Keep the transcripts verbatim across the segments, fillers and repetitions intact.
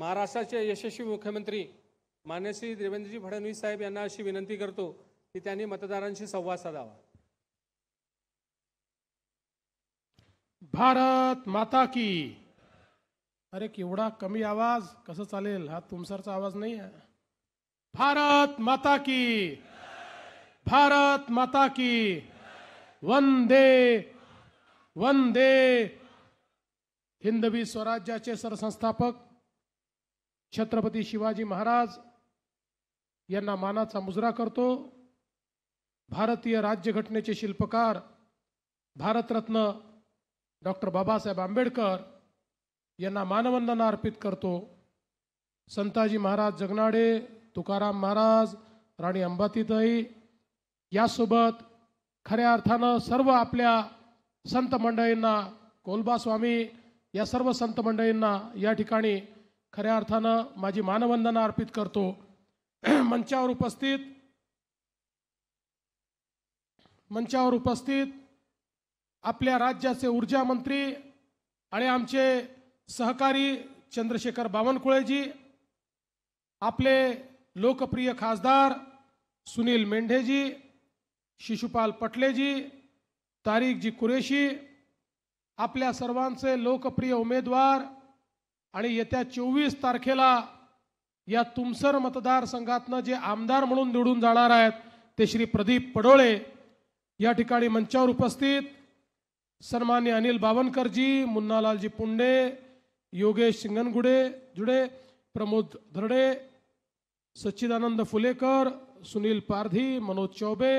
महाराष्ट्राचे यशस्वी मुख्यमंत्री माननीय श्री देवेंद्रजी फडणवीस साहेब यांना अशी विनंती करतो की त्यांनी मतदारांशी संवाद साधावा। भारत माता की। अरे केवढा कमी आवाज, कसं चालेल, हा तुमसरचा आवाज नाही आहे। भारत माता की, भारत माता की, वंदे वंदे। हिंदवी स्वराज्याचे सरसंस्थापक छत्रपती शिवाजी महाराज यांना मानाचा मुजरा करतो। भारतीय राज्यघटनेचे शिल्पकार भारतरत्न डॉक्टर बाबा साहब आंबेडकर यांना मानवंदना अर्पित करतो। संताजी महाराज जगनाडे, तुकाराम महाराज, राणी अंबातीताई यासोबत खऱ्या अर्थानं सर्व आपल्या संत मंडळींना, कोल्हाबा स्वामी या सर्व संत मंडळींना या ठिकाणी खऱ्या अर्थानं माझी मानवंदना अर्पित करतो। मंचावर उपस्थित मंचावर उपस्थित आपल्या राज्याचे ऊर्जा मंत्री आणि आमचे सहकारी चंद्रशेखर बावनकुळेजी, आपले लोकप्रिय खासदार सुनील मेंढेजी, शिशुपाल पटलेजी, तारिकजी कुरेशी, आपल्या सर्वांचे लोकप्रिय उमेदवार आणि येत्या चोवीस तारखेला या तुमसर मतदारसंघातनं जे आमदार म्हणून निवडून जाणार आहेत ते श्री प्रदीप पडोले। या ठिकाणी मंचावर उपस्थित सन्मान्य अनिल बावनकरजी, मुन्नालालजी पुंडे, योगेश सिंगनगुडे जुडे, प्रमोद धरड़े, सच्चिदानंद फुलेकर, सुनील पारधी, मनोज चौबे।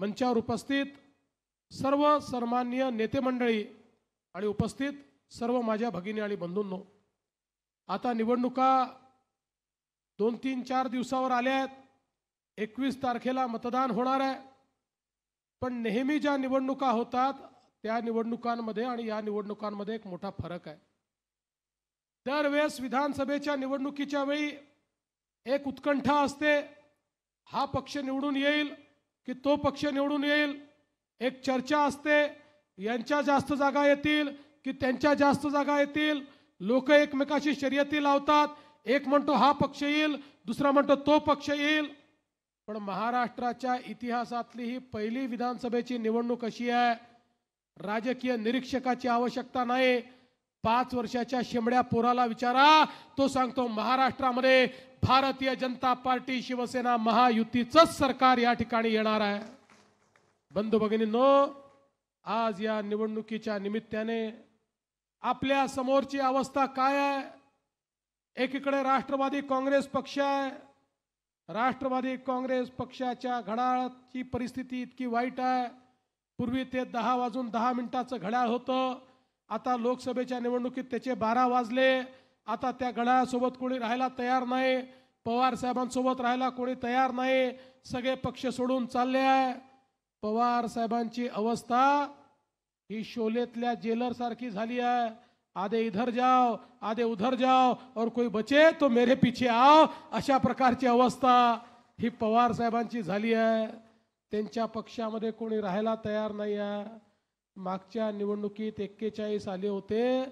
मंचावर उपस्थित सर्व सन्मान्य नेते मंडळी आणि उपस्थित सर्व माझ्या भगिनी आणि बंधूंनो, आता निवडणुका दोन तीन चार दिवसावर आल्या आहेत। एकवीस तारखेला मतदान होणार आहे, पण नेहमी ज्या निवडणुका होतात त्या निवडणुकांमध्ये आणि या निवडणुकांमध्ये एक मोठा फरक आहे। दरवेळेस विधानसभेच्या निवडणुकीच्या वेळी एक उत्कंठा असते, हा पक्ष निवडून येईल की तो पक्ष निवडून येईल। एक चर्चा असते, यांच्या जास्त जागा येतील की त्यांच्या जास्त जागा येतील। लोक एकमेकाशी शर्यती लावतात, एक म्हणतो हा पक्ष येईल, दुसरा म्हणतो तो पक्ष येईल। पण महाराष्ट्राच्या इतिहासातली ही पहिली विधानसभेची निवडणूक अशी आहे, राजकीय निरीक्षकाची आवश्यकता नाही। पाच वर्षाच्या शेमड्या पोराला विचारा, तो सांगतो महाराष्ट्रामध्ये भारतीय जनता पार्टी शिवसेना महायुतीचंच सरकार या ठिकाणी येणार आहे। बंधू भगिनींनो, आज या निवडणुकीच्या निमित्ताने आपल्या समोरची अवस्था काय आहे। एकीकडे राष्ट्रवादी काँग्रेस पक्ष आहे, राष्ट्रवादी काँग्रेस पक्षाच्या घड्याळाची परिस्थिती इतकी वाईट आहे, पूर्वी ते दहा वाजून दहा मिनिटाचं घड्याळ होतं, आता लोकसभेच्या निवडणुकीत त्याचे बारा वाजले। आता त्या घड्याळासोबत कोणी राहायला तयार नाही, पवार साहेबांसोबत राहायला कोणी तयार नाही, सगळे पक्ष सोडून चालले आहे। पवार साहेबांची अवस्था ही शोलेतल्या जेलर सारखी झाली आहे, आधे इधर जाओ आधे उधर जाओ और कोई बचे तो मेरे पीछे आओ, अशा प्रकारची अवस्था ही पवार साहेबांची झाली आहे। त्यांच्या पक्षामध्ये कोणी राहायला तयार नाही आहे। मागच्या निवडणुकीत एक्केचाळीस आले होते,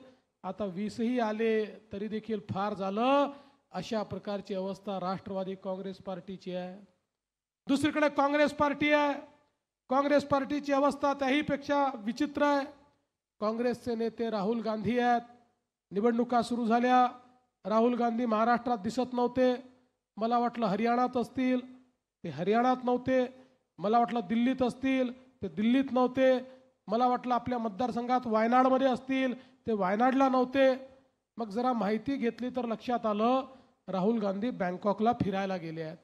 आता वीसही आले तरी देखील फार झालं, अशा प्रकारची अवस्था राष्ट्रवादी काँग्रेस पार्टीची आहे। दुसरीकडे काँग्रेस पार्टी आहे, काँग्रेस पार्टीची अवस्था त्याहीपेक्षा विचित्र आहे। काँग्रेसचे नेते राहुल गांधी आहेत, निवडणुका सुरू झाल्या, राहुल गांधी महाराष्ट्रात दिसत नव्हते, मला वाटलं हरियाणात असतील, ते हरियाणात नव्हते, मला वाटलं दिल्लीत असतील, ते दिल्लीत नव्हते, मला वाटलं आपल्या मतदारसंघात वायनाडमध्ये असतील, ते वायनाडला नव्हते। मग जरा माहिती घेतली तर लक्षात आलं राहुल गांधी बँकॉकला फिरायला गेले आहेत।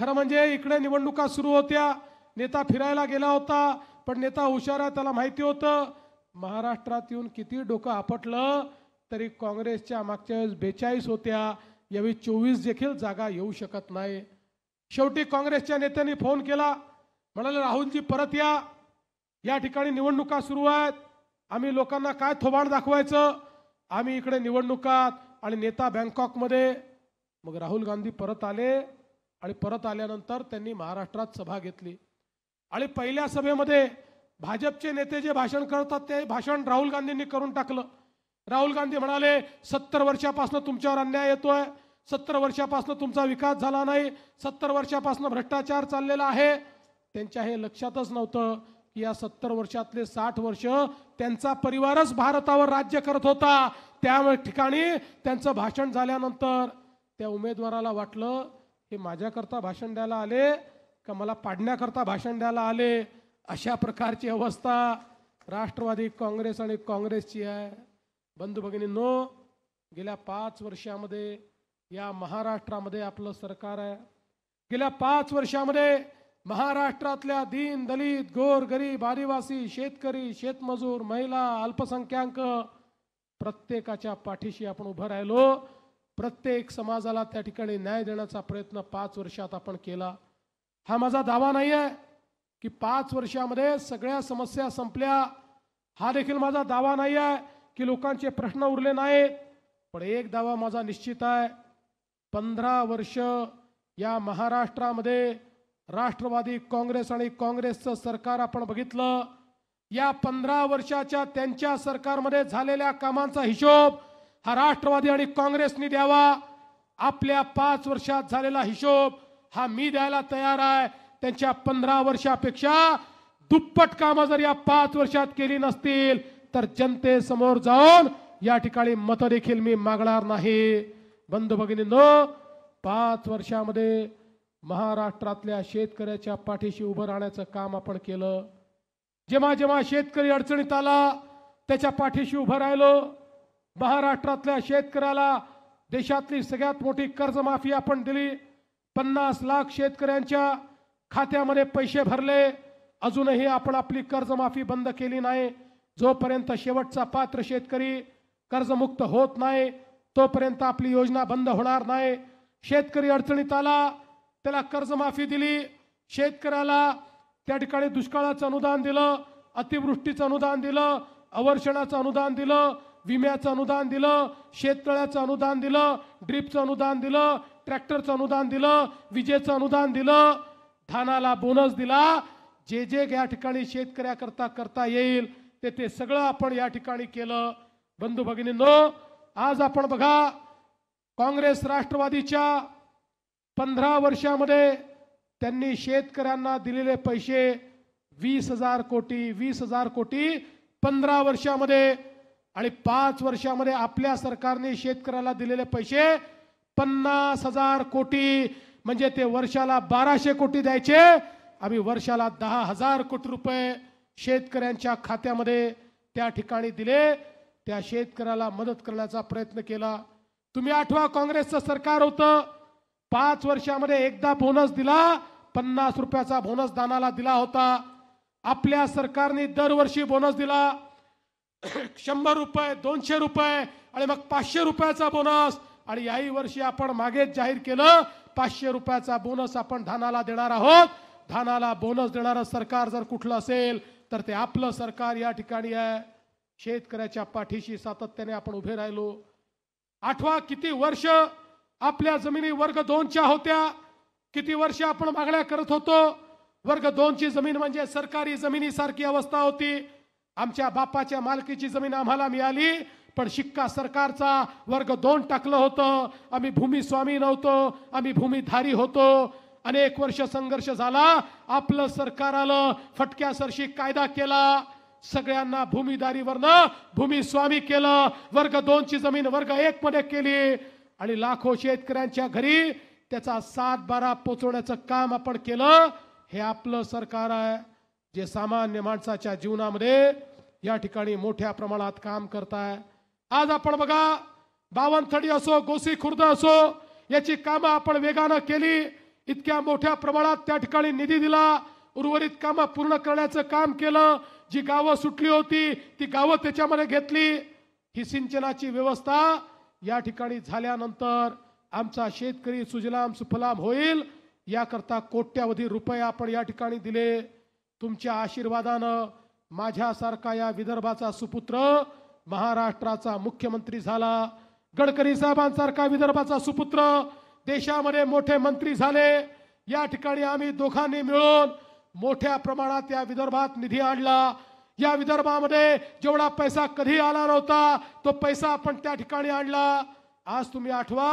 खरं म्हणजे इकडे निवडणुका सुरू होत्या, नेता फिरायला गेला होता, पण नेता हुशार आहे, त्याला माहिती होतं। महाराष्ट्रात येऊन किती डोकं आपटलं तरी काँग्रेसच्या मागच्या वेळेस बेचाळीस होत्या, यावेळी चोवीस देखील जागा येऊ शकत नाही। शेवटी काँग्रेसच्या नेत्यांनी फोन केला, म्हणाले राहुलजी परत या, या ठिकाणी निवडणुका सुरू आहेत, आम्ही लोकांना काय थोबाड दाखवायचं, आम्ही इकडे निवडणुकात आणि नेता बँकॉकमध्ये। मग राहुल गांधी परत आले आणि परत आल्यानंतर त्यांनी महाराष्ट्रात सभा घेतली आणि पहिल्या सभेमध्ये भाजपचे नेते जे भाषण करतात ते भाषण राहुल गांधींनी करून टाकलं। राहुल गांधी म्हणाले सत्तर वर्षापासून तुमच्यावर अन्याय येतोय, सत्तर वर्षापासून तुमचा विकास झाला नाही, सत्तर वर्षापासून भ्रष्टाचार चाललेला आहे। त्यांच्या हे लक्षातच नव्हतं की या सत्तर वर्षातले साठ वर्ष त्यांचा परिवारच भारतावर राज्य करत होता। त्या ठिकाणी त्यांचं भाषण झाल्यानंतर त्या उमेदवाराला वाटलं हे माझ्याकरता भाषण द्यायला आले का मला पाडण्याकरता भाषण द्यायला आले। अशा प्रकारची अवस्था राष्ट्रवादी काँग्रेस आणि काँग्रेसची आहे। बंधू भगिनींनो, गेल्या पाच वर्षामध्ये या महाराष्ट्रामध्ये आपलं सरकार आहे। गेल्या पाच वर्षामध्ये महाराष्ट्रातल्या दीन दलित गोर गरीब आदिवासी शेतकरी शेतमजूर महिला अल्पसंख्याक प्रत्येकाच्या पाठीशी आपण उभं राहिलो। प्रत्येक समाजाला त्या ठिकाणी न्याय देण्याचा प्रयत्न पाच वर्षात आपण केला। हा माझा दावा नाही आहे की पाच वर्षामध्ये सगळ्या समस्या संपल्या, हा देखील माझा दावा नाही आहे की लोकांचे प्रश्न उरले नाहीत। पण एक दावा माझा निश्चित आहे, पंधरा वर्ष या महाराष्ट्रामध्ये राष्ट्रवादी काँग्रेस आणि काँग्रेसचं सरकार आपण बघितलं। या पंधरा वर्षाच्या त्यांच्या सरकारमध्ये झालेल्या कामांचा हिशोब हा राष्ट्रवादी आणि काँग्रेसने द्यावा। आपल्या पाच वर्षात झालेला हिशोब हा मी द्यायला तयार आहे। त्यांच्या पंधरा वर्षापेक्षा दुप्पट कामं जर या पाच वर्षात केली नसतील तर जनतेसमोर जाऊन या ठिकाणी मतं देखील मी मागणार नाही। बंधू भगिनींनो, पाच वर्षामध्ये महाराष्ट्रातल्या शेतकऱ्याच्या पाठीशी उभं राहण्याचं काम आपण केलं। जेव्हा जेव्हा शेतकरी अडचणीत आला त्याच्या पाठीशी उभं राहिलो। महाराष्ट्रातल्या शेतकऱ्याला देशातली सगळ्यात मोठी कर्जमाफी आपण दिली। पन्नास लाख शेतकऱ्यांच्या खात्यामध्ये पैसे भरले, अजूनही आपण आपली कर्जमाफी बंद केली नाही। जोपर्यंत शेवटचा पात्र शेतकरी कर्जमुक्त होत नाही तोपर्यंत आपली योजना बंद होणार नाही। शेतकरी अडचणीत आला त्याला कर्जमाफी दिली, शेतकऱ्याला त्या ठिकाणी दुष्काळाचं अनुदान दिलं, अतिवृष्टीचं अनुदान दिलं, अवर्षणाचं अनुदान दिलं, विम्याचं अनुदान दिलं, शेततळ्याचं अनुदान दिलं, ड्रीपचं अनुदान दिलं, ट्रॅक्टरचं अनुदान दिलं, विजेचं अनुदान दिलं, धानाला बोनस दिला। जे जे या ठिकाणी शेतकऱ्याकरता करता येईल ते ते सगळं आपण या ठिकाणी केलं। बंधू भगिनींनो, आज आपण बघा काँग्रेस राष्ट्रवादीच्या पंधरा वर्षामध्ये त्यांनी शेतकऱ्यांना दिलेले पैसे वीस हजार कोटी वीस हजार कोटी पंधरा वर्षामध्ये, आणि पाच वर्षामध्ये आपल्या सरकारने शेतकऱ्याला दिलेले पैसे पन्नास हजार कोटी, म्हणजे ते वर्षाला बाराशे कोटी द्यायचे, आम्ही वर्षाला दहा हजार कोटी रुपये शेतकऱ्यांच्या खात्यामध्ये त्या ठिकाणी दिले। त्या शेतकऱ्याला मदत करण्याचा प्रयत्न केला। तुम्ही आठवा, काँग्रेसचं सरकार होतं, पाच वर्षामध्ये एकदा बोनस दिला, पन्नास रुपयाचा बोनस दानाला दिला होता। आपल्या सरकारने दरवर्षी बोनस दिला, शंभर रुपये दोनशे रुपये आणि मग पाचशे रुपयाचा बोनस, आणि याही वर्षी आपण मागेच जाहीर केलं पाचशे रुपयाचा बोनस आपण धानाला देणार आहोत। धानाला बोनस देणारं सरकार जर कुठलं असेल तर ते आपलं सरकार या ठिकाणी आहे। शेतकऱ्याच्या पाठीशी सातत्याने आपण उभे राहिलो। आठवा, किती वर्ष आपल्या जमिनी वर्ग दोनच्या होत्या, किती वर्ष आपण मागण्या करत होतो। वर्ग दोनची जमीन म्हणजे सरकारी जमिनीसारखी अवस्था होती। आमच्या बापाच्या मालकीची जमीन आम्हाला मिळाली, पण शिक्का सरकारचा वर्ग दोन टाकलं होतं। आम्ही भूमिस्वामी नव्हतो, आम्ही भूमिधारी होतो। अनेक वर्ष संघर्ष झाला, आपलं सरकार आलं, फटक्यासरशी कायदा केला, सगळ्यांना भूमिधारीवरनं भूमिस्वामी केलं, वर्ग दोनची जमीन वर्ग एक मध्ये केली, आणि लाखो शेतकऱ्यांच्या घरी त्याचा सात बारा पोचवण्याचं काम आपण केलं। हे आपलं सरकार आहे, जे सामान्य माणसाच्या जीवनामध्ये या ठिकाणी मोठ्या प्रमाणात काम करताय। आज आपण बघा बावनथडी असो, गोसी खुर्द असो, याची कामं आपण वेगानं केली, इतक्या मोठ्या प्रमाणात त्या ठिकाणी निधी दिला, उर्वरित कामं पूर्ण करण्याचं काम केलं। जी गावं सुटली होती ती गावं त्याच्यामध्ये घेतली। ही सिंचनाची व्यवस्था या ठिकाणी झाल्यानंतर आमचा शेतकरी सुजलाम सुफलाम होईल याकरता कोट्यावधी रुपये आपण या ठिकाणी दिले। तुमच्या आशीर्वादानं माझ्यासारखा या विदर्भाचा सुपुत्र महाराष्ट्राचा मुख्यमंत्री झाला, गडकरी साहेबांसारखा विदर्भाचा सुपुत्र देशामध्ये मोठे मंत्री झाले। या ठिकाणी आम्ही दोघांनी मिळून मोठ्या प्रमाणात या विदर्भात निधी आणला। या विदर्भामध्ये जेवढा पैसा कधी आला नव्हता तो पैसा आपण त्या ठिकाणी आणला। आज तुम्ही आठवा,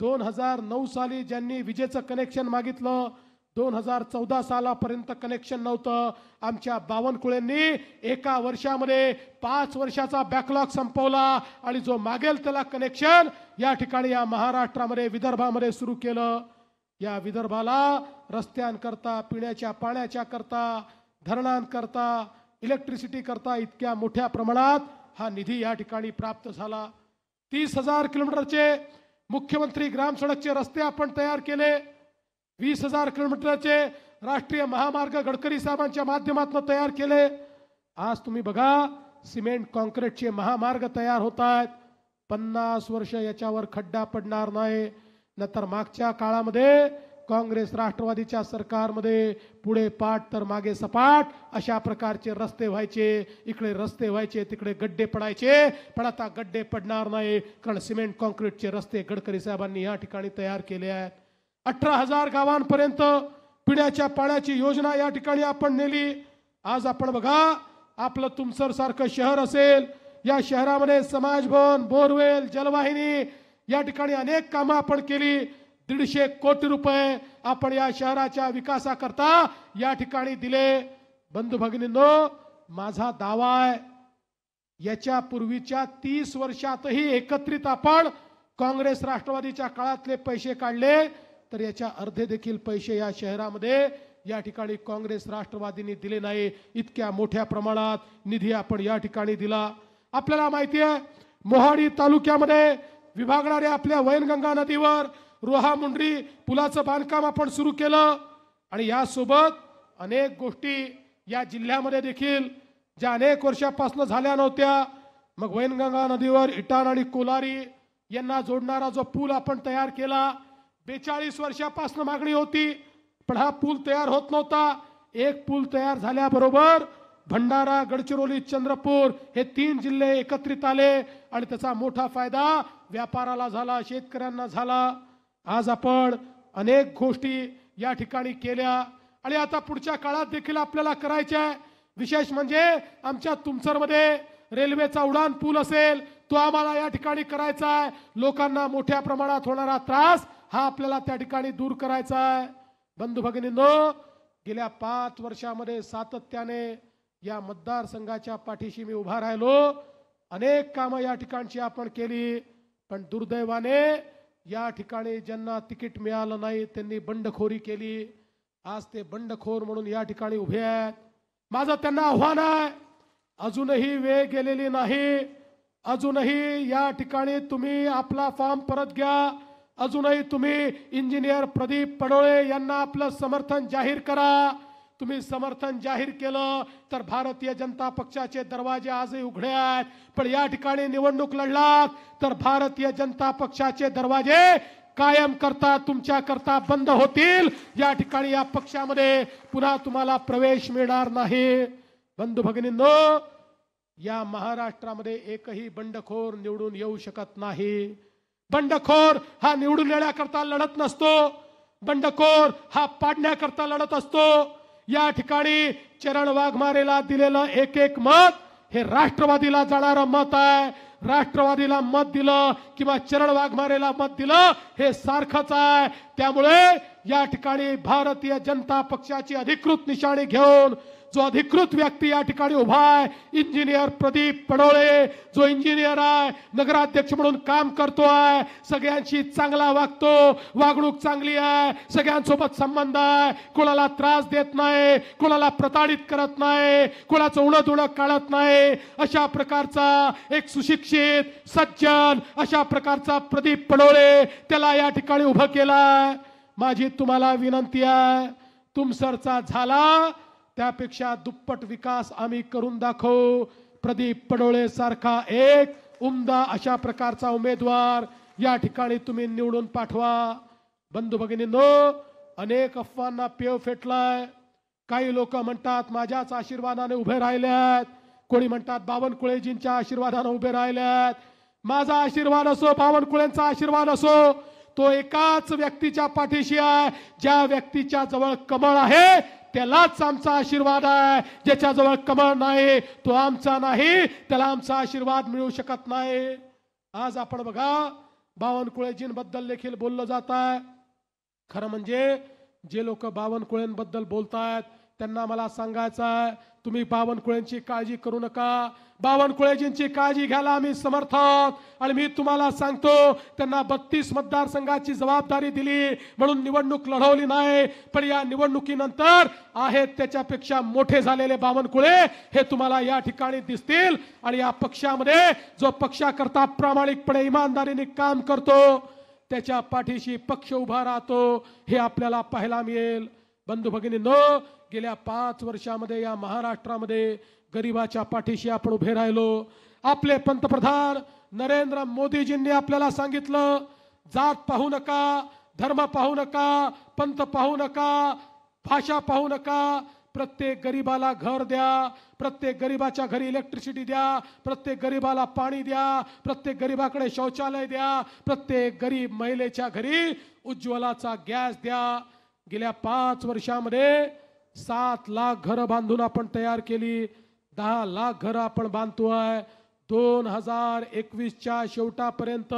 दोन हजार नऊ साली ज्यांनी विजेचं कनेक्शन मागितलं दोन हजार चौदा सालापर्यंत कनेक्शन नव्हतं। आमच्या बावनकुळेंनी एका वर्षामध्ये पाच वर्षाचा बॅकलॉग संपवला आणि जो मागेल त्याला कनेक्शन या ठिकाणी या महाराष्ट्रामध्ये विदर्भामध्ये सुरू केलं। या विदर्भाला रस्त्यांकरता, पिण्याच्या पाण्याच्या करता, धरणांकरता, इलेक्ट्रिसिटी करता इतक्या मोठ्या प्रमाणात हा निधी या ठिकाणी प्राप्त झाला। तीस हजार किलोमीटरचे मुख्यमंत्री ग्राम सडकचे रस्ते आपण तयार केले। वीस हजार किलोमीटरचे राष्ट्रीय महामार्ग गडकरी साहेबांच्या माध्यमातून तयार केले। आज तुम्ही बघा, सिमेंट कॉन्क्रीटचे महामार्ग तयार होतात। पन्नास वर्ष याच्यावर खड्डा पडणार नाही, नंतर मागच्या काळामध्ये काँग्रेस राष्ट्रवादीच्या सरकारमध्ये पुढे पाठ तर मागे सपाट अशा प्रकारचे रस्ते व्हायचे। इकडे रस्ते व्हायचे, तिकडे गड्डे पडायचे, पण आता गड्डे पडणार नाही, कारण सिमेंट कॉन्क्रीटचे रस्ते गडकरी साहेबांनी या ठिकाणी तयार केले आहेत। अठरा हजार गावांपर्यंत पिण्याच्या पाण्याची योजना या ठिकाणी आपण नेली। आज आपण बघा, आपलं तुमसर सारखं शहर असेल, या शहरामध्ये समाज भवन, बोरवेल, जलवाहिनी या ठिकाणी अनेक कामं आपण केली। दीडशे कोटी रुपये आपण या शहराच्या विकासाकरता या ठिकाणी दिले। बंधू भगिनींनो, माझा दावा आहे, याच्या पूर्वीच्या तीस वर्षातही एकत्रित आपण काँग्रेस राष्ट्रवादीच्या काळातले पैसे काढले तर याच्या अर्धे देखील पैसे या शहरामध्ये या ठिकाणी काँग्रेस राष्ट्रवादीने दिले नाही। इतक्या मोठ्या प्रमाणात निधी आपण या ठिकाणी दिला। आपल्याला माहिती आहे, मोहाडी तालुक्यामध्ये विभागणाऱ्या आपल्या वैनगंगा नदीवर रोहा मुंडरी पुलाचं बांधकाम आपण सुरू केलं आणि यासोबत अनेक गोष्टी या जिल्ह्यामध्ये देखील ज्या अनेक वर्षापासून झाल्या नव्हत्या। मग वैनगंगा नदीवर इटाण आणि कोलारी यांना जोडणारा जो पूल आपण तयार केला, बेचाळीस वर्षापासून मागणी होती पण हा पूल तयार होत नव्हता। एक पूल तयार झाल्याबरोबर भंडारा, गडचिरोली, चंद्रपूर हे तीन जिल्हे एकत्रित आले आणि त्याचा मोठा फायदा व्यापाराला झाला, शेतकऱ्यांना झाला। आज आपण अनेक गोष्टी या ठिकाणी केल्या आणि आता पुढच्या काळात देखील आपल्याला करायचं आहे। विशेष म्हणजे आमच्या तुमसरमध्ये रेल्वेचा उड्डाण पूल असेल तो आम्हाला या ठिकाणी करायचा आहे। लोकांना मोठ्या प्रमाणात होणारा त्रास हा आपल्याला त्या ठिकाणी दूर करायचा आहे। बंधू भगिनींनो, गेल्या पाच वर्षामध्ये सातत्याने या मतदारसंघाच्या पाठीशी मी उभा राहिलो। अनेक कामं या ठिकाणची आपण केली, पण दुर्दैवाने या ठिकाणी ज्यांना तिकीट मिळालं नाही त्यांनी बंडखोरी केली। आज ते बंडखोर म्हणून या ठिकाणी उभे आहेत। माझं त्यांना आव्हान आहे, अजूनही वेळ गेलेली नाही, अजूनही या ठिकाणी तुम्ही आपला फॉर्म परत घ्या, अजूनही तुम्ही इंजिनियर प्रदीप पडोले यांना आपलं समर्थन जाहीर करा। तुम्ही समर्थन जाहीर केलं तर भारतीय जनता पक्षाचे दरवाजे आजही उघडे आहेत, पण या ठिकाणी निवडणूक लढलात तर भारतीय जनता पक्षाचे दरवाजे कायम करता तुमच्या करता बंद होतील। या ठिकाणी या पक्षामध्ये पुन्हा तुम्हाला प्रवेश मिळणार नाही। बंधू भगिनींनो, या महाराष्ट्रामध्ये एकही बंडखोर निवडून येऊ शकत नाही। बंडखोर हा निवडून येण्याकरता लढत नसतो, बंडखोर हा पाडण्याकरता लढत असतो। या ठिकाणी चरण वाघमारेला दिलेलं एक एक मत हे राष्ट्रवादीला जाणारं मत आहे। राष्ट्रवादीला मत दिलं किंवा चरण वाघमारेला मत दिलं हे सारखंच आहे। त्यामुळे या ठिकाणी भारतीय जनता पक्षाची अधिकृत निशाणी घेऊन जो अधिकृत व्यक्ती या ठिकाणी उभा आहे, इंजिनियर प्रदीप पडोळे, जो इंजिनियर आहे, नगराध्यक्ष म्हणून काम करतो आहे, सगळ्यांशी चांगला वागतो, वागणूक चांगली आहे, सगळ्यांसोबत संबंध आहे, कोणाला त्रास देत नाही, कोणाला प्रताडित करत नाही, कोणाचं उणंदुणं काढत नाही, अशा प्रकारचा एक सुशिक्षित सज्जन अशा प्रकारचा प्रदीप पडोळे त्याला या ठिकाणी उभं केलाय। माझी तुम्हाला विनंती आहे, तुमसरचा झाला त्यापेक्षा दुप्पट विकास आम्ही करून दाखवू। प्रदीप पडोळे सारखा एक उमदा अशा प्रकारचा उमेदवार या ठिकाणी तुम्ही निवडून पाठवा। बंधू भगिनींनो, अनेक अफवांना पेव फेटलाय। काही लोक म्हणतात माझ्याच आशीर्वादाने उभे राहिल्यात, कोणी म्हणतात बावनकुळेजींच्या आशीर्वादाने उभे राहिल्यात। माझा आशीर्वाद असो, बावनकुळेंचा आशीर्वाद असो, तो एकाच व्यक्तीच्या पाठीशी आहे, ज्या व्यक्तीच्या जवळ कमळ आहे त्यालाच आमचा आशीर्वाद आहे। ज्याच्याजवळ कमळ नाही तो आमचा नाही, त्याला आमचा आशीर्वाद मिळू शकत नाही। आज आपण बघा बावनकुळेजींबद्दल देखील बोललं जात आहे। खरं म्हणजे जे लोक बावनकुळेंबद्दल बोलतात त्यांना मला सांगायचं आहे, तुम्ही बावनकुळेंची काळजी करू नका। बावनकुळेजींची काळजी घ्यायला आम्ही समर्थ आहोत। आणि मी तुम्हाला सांगतो, त्यांना बत्तीस मतदारसंघाची जबाबदारी दिली म्हणून निवडणूक लढवली नाही, पण या निवडणुकीनंतर आहेत त्याच्यापेक्षा मोठे झालेले बावनकुळे हे तुम्हाला या ठिकाणी दिसतील। आणि या पक्षामध्ये जो पक्षाकरता प्रामाणिकपणे इमानदारीने काम करतो त्याच्या पाठीशी पक्ष उभा राहतो, हे आपल्याला पाहायला मिळेल। बंधू भगिनींनो, गेल्या पाच वर्षामध्ये या महाराष्ट्रामध्ये गरिबाच्या पाठीशी आपण उभे राहिलो। आपले पंतप्रधान नरेंद्र मोदीजींनी आपल्याला सांगितलं, जात पाहू नका, धर्म पाहू नका, पंथ पाहू नका, भाषा पाहू नका, प्रत्येक गरीबाला घर द्या, प्रत्येक गरीबाच्या घरी इलेक्ट्रिसिटी द्या, प्रत्येक गरीबाला पाणी द्या, प्रत्येक गरीबाकडे शौचालय द्या, प्रत्येक गरीब महिलेच्या घरी उज्ज्वलाचा गॅस द्या। गेल्या पाच वर्षामध्ये सात लाख घरं बांधून आपण तयार केली, दहा लाख घरं आपण बांधतो आहे। दोन हजार एकवीसच्या शेवटापर्यंत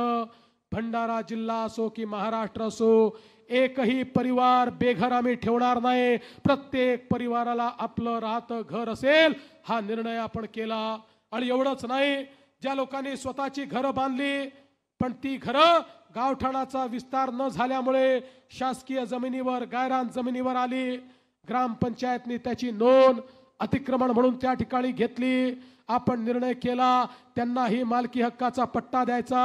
भंडारा जिल्हा असो की महाराष्ट्र असो, एकही परिवार बेघर आम्ही ठेवणार नाही। प्रत्येक परिवाराला आपलं राहतं घर असेल हा निर्णय आपण केला। आणि एवढंच नाही, ज्या लोकांनी स्वतःची घरं बांधली पण ती घरं गावठाणाचा विस्तार न झाल्यामुळे शासकीय जमिनीवर गायरान जमिनीवर आली, ग्रामपंचायतनी त्याची नोंद अतिक्रमण म्हणून त्या ठिकाणी घेतली, आपण निर्णय केला त्यांनाही मालकी हक्काचा पट्टा द्यायचा।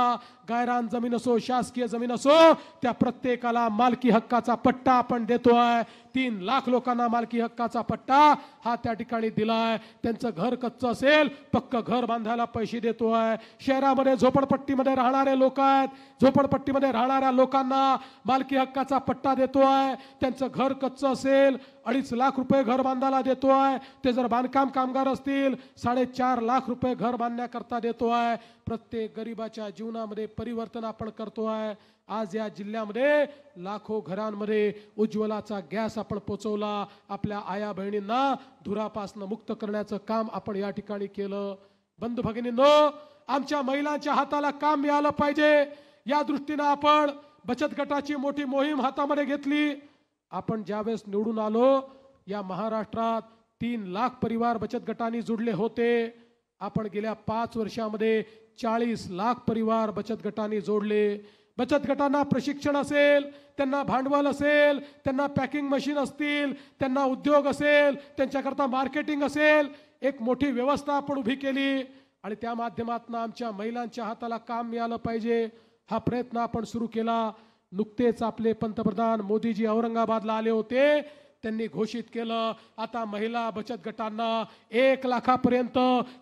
गायरान जमीन असो शासकीय जमीन असो त्या प्रत्येकाला मालकी हक्काचा पट्टा आपण देतो आहे। तीन लाख लोकांना मालकी हक्काचा पट्टा हा त्या ठिकाणी दिला आहे। त्यांचं घर कच्चं असेल पक्क घर बांधायला पैसे देतो आहे। शहरामध्ये झोपडपट्टीमध्ये राहणारे लोक आहेत, झोपडपट्टीमध्ये राहणाऱ्या लोकांना मालकी हक्काचा पट्टा देतो आहे। त्यांचं घर कच्चं असेल अडीच लाख रुपये घर बांधायला देतो आहे। ते जर बांधकाम कामगार असतील साडेचार लाख रुपये घर बांधण्याकरता देतो आहे। प्रत्येक गरिबाच्या जीवनामध्ये परिवर्तन आपण करतो आहे। आज या जिल्ह्यामध्ये लाखो घरांमध्ये उज्ज्वलाचा गॅस आपण पोचवला, आपल्या आया बहिणींना धुरापासून मुक्त करण्याचं काम आपण या ठिकाणी केलं। बंधू भगिनींनो, आमच्या महिलांच्या हाताला काम मिळालं पाहिजे या दृष्टीनं आपण बचत गटाची मोठी मोहीम हातामध्ये घेतली। आपण ज्यावेळेस निवडून आलो या महाराष्ट्रात तीन लाख परिवार बचत गटांनी जुडले होते, आपण गेल्या पाच वर्षामध्ये चाळीस लाख परिवार बचत गटांनी जोडले। बचत गटांना प्रशिक्षण असेल, त्यांना भांडवल असेल, त्यांना पॅकिंग मशीन असतील, त्यांना उद्योग असेल, त्यांच्याकरता मार्केटिंग असेल, एक मोठी व्यवस्था आपण उभी केली। आणि त्या माध्यमातून आमच्या महिलांच्या हाताला काम मिळालं पाहिजे हा प्रयत्न आपण सुरू केला। नुकतेच आपले पंतप्रधान मोदीजी औरंगाबादला आले होते, त्यांनी घोषित केलं आता महिला बचत गटांना एक लाखापर्यंत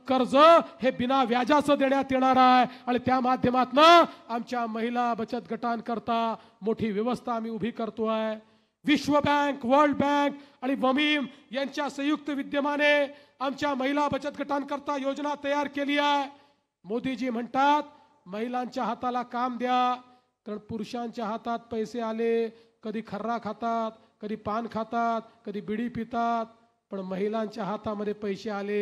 कर्ज हे बिना व्याजाचं देण्यात येणार आहे। आणि त्या माध्यमातून आमच्या महिला बचत गटांकरता मोठी व्यवस्था आम्ही उभी करतो आहे। विश्व बैंक, वर्ल्ड बैंक आणि वमीम यांच्या संयुक्त विद्यमाने आमच्या महिला बचत गटांकरता योजना तयार केली आहे। मोदीजी म्हणतात महिलांच्या हाताला काम द्या, कारण पुरुषांच्या हातात पैसे आले कधी खर्रा खातात, कधी पान खातात, कधी बिडी पितात, पण महिलांच्या हातामध्ये पैसे आले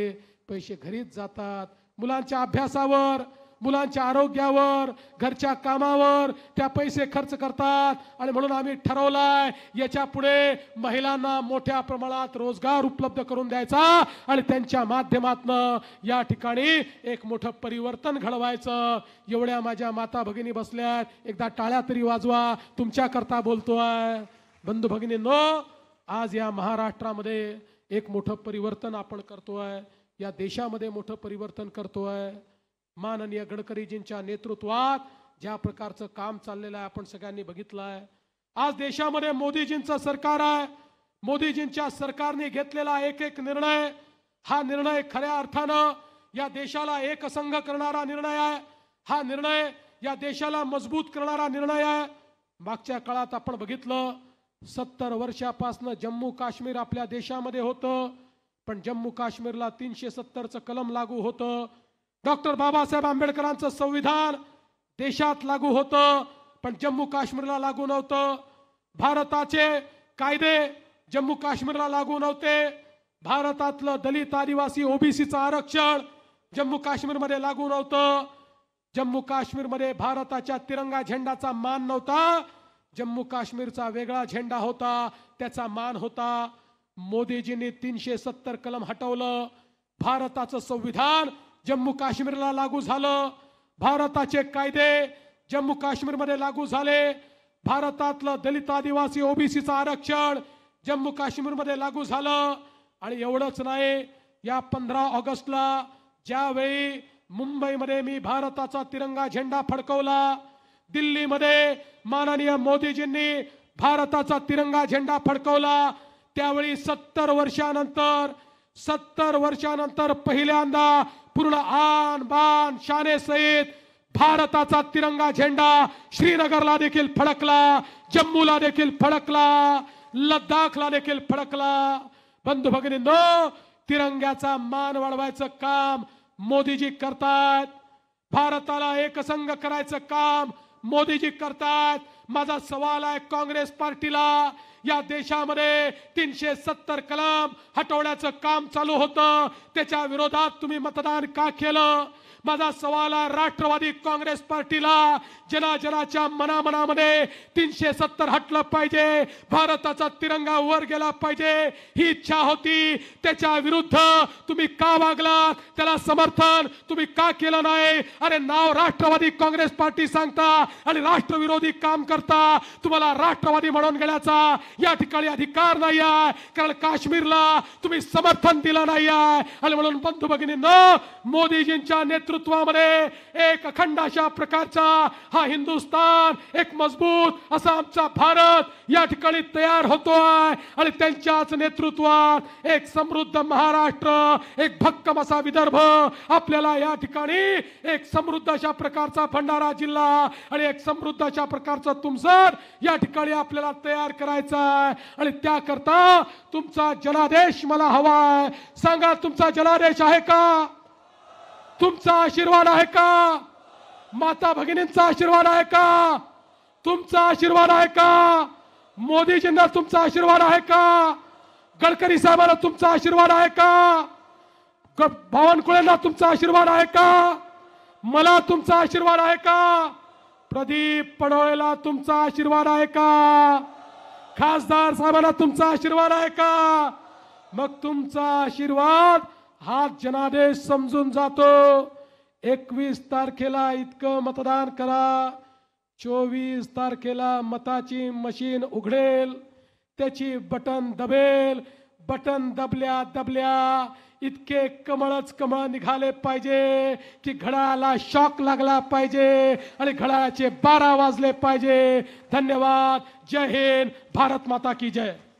पैसे घरीच जातात। मुलांच्या अभ्यासावर, मुलांच्या आरोग्यावर, घरच्या कामावर त्या पैसे खर्च करतात। आणि म्हणून आम्ही ठरवलंय याच्या पुढे महिलांना मोठ्या प्रमाणात रोजगार उपलब्ध करून द्यायचा आणि त्यांच्या माध्यमातून या ठिकाणी एक मोठं परिवर्तन घडवायचं। एवढ्या माझ्या माता भगिनी बसल्यात, एकदा टाळ्या तरी वाजवा, तुमच्याकरता बोलतोय। बंधू भगिनींनो, आज या महाराष्ट्रामध्ये एक मोठं परिवर्तन आपण करतो आहे, या देशामध्ये मोठं परिवर्तन करतो आहे। माननीय गडकरीजींच्या नेतृत्वात ज्या प्रकारचं काम चाललेलं आहे आपण सगळ्यांनी बघितलं आहे। आज देशामध्ये मोदीजींचं सरकार आहे, मोदीजींच्या सरकारने घेतलेला एक एक निर्णय हा निर्णय खऱ्या अर्थानं या देशाला एकसंघ करणारा निर्णय आहे, हा निर्णय या देशाला मजबूत करणारा निर्णय आहे। मागच्या काळात आपण बघितलं सत्तर वर्षापासून जम्मू काश्मीर आपल्या देशामध्ये होतं, पण जम्मू काश्मीरला तीनशे सत्तरचं कलम लागू होतं। डॉक्टर बाबासाहेब आंबेडकरांचं संविधान देशात लागू होतं, पण जम्मू काश्मीरला लागू नव्हतं। भारताचे कायदे जम्मू काश्मीरला लागू नव्हते। भारतातलं दलित आदिवासी ओबीसीचं आरक्षण जम्मू काश्मीरमध्ये लागू नव्हतं। जम्मू काश्मीरमध्ये भारताच्या तिरंगा झेंड्याचा मान नव्हता, जम्मू काश्मीरचा वेगळा झेंडा होता, त्याचा मान होता। मोदीजींनी तीनशे सत्तर कलम हटवलं, भारताचं संविधान जम्मू काश्मीरला लागू झालं, भारताचे कायदे जम्मू काश्मीरमध्ये लागू झाले, भारतातलं दलित आदिवासी ओबीसीचं आरक्षण जम्मू काश्मीरमध्ये लागू झालं। आणि एवढंच नाही, या पंधरा ऑगस्टला ज्यावेळी मुंबई मध्ये मी भारताचा तिरंगा झेंडा फडकवला, दिल्ली मध्ये माननीय मोदीजींनी भारताचा तिरंगा झेंडा फडकवला, त्यावेळी सत्तर वर्षांनंतर सत्तर वर्षांनंतर पहिल्यांदा पूर्ण आन बान शाने सहित भारताचा तिरंगा झेंडा श्रीनगरला देखील फडकला, जम्मूला देखील फडकला, लद्दाखला देखील फडकला। बंधू भगिनींनो, तिरंग्याचा मान वाढवायचं काम मोदीजी करतात, भारताला एकसंघ करायचं काम मोदीजी करतात। माझा सवाल आहे काँग्रेस पार्टीला, या देशामध्ये तीनशे सत्तर कलम हटवण्याचं काम चालू होतं, त्याच्या विरोधात तुम्ही मतदान का केलं? माझा सवाल आहे राष्ट्रवादी काँग्रेस पार्टीला, जना जनाच्या मनामनामध्ये तीनशे सत्तर हटलं पाहिजे, भारताचा तिरंगा वर गेला पाहिजे ही इच्छा होती, त्याच्या विरुद्ध तुम्ही का वागलात? त्याला समर्थन तुम्ही का केलं नाही? अरे नाव राष्ट्रवादी काँग्रेस पार्टी सांगता आणि राष्ट्रविरोधी काम करता, तुम्हाला राष्ट्रवादी म्हणून घेण्याचा या ठिकाणी अधिकार नाही आहे, कारण काश्मीरला तुम्ही समर्थन दिलं नाही आहे। आणि म्हणून बंधू भगिनींनो, मोदीजींच्या नेतृत्वात एक अखंड अशा प्रकारचा हा हिंदुस्तान, एक मजबूत असा आमचा भारत या ठिकाणी तयार होतोय। आणि त्यांच्याच नेतृत्वात एक समृद्ध महाराष्ट्र, एक भक्कम असा विदर्भ, आपल्याला या ठिकाणी एक समृद्ध अशा प्रकारचा भंडारा जिल्हा आणि एक समृद्ध अशा प्रकारचा तुमसर या ठिकाणी आपल्याला तयार करायचा आहे। आणि त्याकरता तुमचा जनादेश मला हवाय, सांगा तुमचा जनादेश आहे का? तुमचा आशीर्वाद आहे का? माता भगिनींचा आशीर्वाद आहे का? तुमचा आशीर्वाद आहे का? मोदीजींना तुमचा आशीर्वाद आहे का? गडकरी साहेबांना तुमचा आशीर्वाद आहे का? बावनकुळेंना तुमचा आशीर्वाद आहे का? मला तुमचा आशीर्वाद आहे का? प्रदीप पडोलेला तुमचा आशीर्वाद आहे का? खासदार साहेबांना तुमचा आशीर्वाद आहे का? मग तुमचा आशीर्वाद हा जनादेश समजून जातो। एकवीस तारखेला इतकं मतदान करा, चोवीस तारखेला मताची मशीन उघडेल, त्याची बटन दबेल, बटन दबल्या दबल्या इतके कमळच कमळ निघाले पाहिजे की घड्याळाला शॉक लागला पाहिजे आणि घड्याळाचे बारा वाजले पाहिजे। धन्यवाद, जय हिंद, भारत माता की जय।